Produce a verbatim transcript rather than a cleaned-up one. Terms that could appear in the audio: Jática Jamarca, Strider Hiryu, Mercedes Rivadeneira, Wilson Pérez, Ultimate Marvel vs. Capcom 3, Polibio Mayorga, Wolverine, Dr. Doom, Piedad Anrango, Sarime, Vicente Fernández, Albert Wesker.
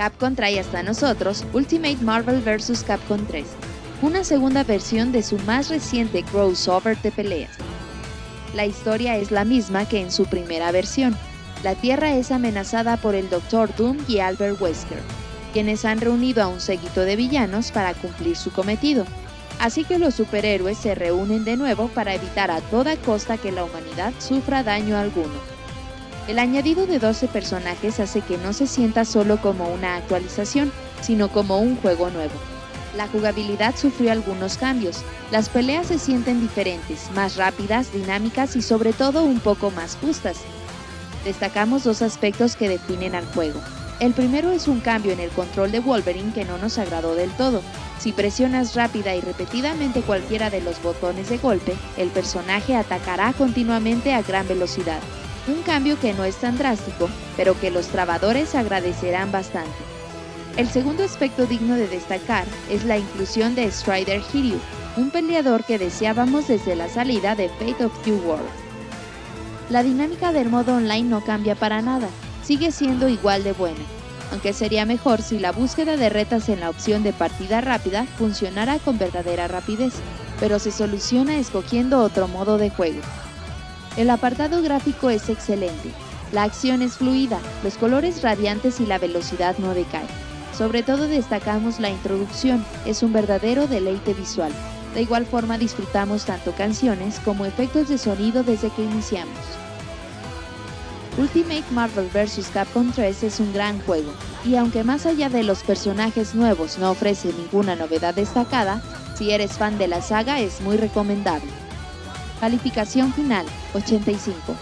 Capcom trae hasta nosotros Ultimate Marvel versus. Capcom tres, una segunda versión de su más reciente crossover de peleas. La historia es la misma que en su primera versión. La Tierra es amenazada por el doctor Doom y Albert Wesker, quienes han reunido a un séquito de villanos para cumplir su cometido. Así que los superhéroes se reúnen de nuevo para evitar a toda costa que la humanidad sufra daño alguno. El añadido de doce personajes hace que no se sienta solo como una actualización, sino como un juego nuevo. La jugabilidad sufrió algunos cambios, las peleas se sienten diferentes, más rápidas, dinámicas y sobre todo un poco más justas. Destacamos dos aspectos que definen al juego. El primero es un cambio en el control de Wolverine que no nos agradó del todo. Si presionas rápida y repetidamente cualquiera de los botones de golpe, el personaje atacará continuamente a gran velocidad. Un cambio que no es tan drástico, pero que los trabajadores agradecerán bastante. El segundo aspecto digno de destacar es la inclusión de Strider Hiryu, un peleador que deseábamos desde la salida de Fate of Two Worlds. La dinámica del modo online no cambia para nada, sigue siendo igual de buena, aunque sería mejor si la búsqueda de retas en la opción de partida rápida funcionara con verdadera rapidez, pero se soluciona escogiendo otro modo de juego. El apartado gráfico es excelente, la acción es fluida, los colores radiantes y la velocidad no decae. Sobre todo destacamos la introducción, es un verdadero deleite visual. De igual forma disfrutamos tanto canciones como efectos de sonido desde que iniciamos. Ultimate Marvel versus. Capcom tres es un gran juego, y aunque más allá de los personajes nuevos no ofrece ninguna novedad destacada, si eres fan de la saga es muy recomendable. Calificación final, ochenta y cinco.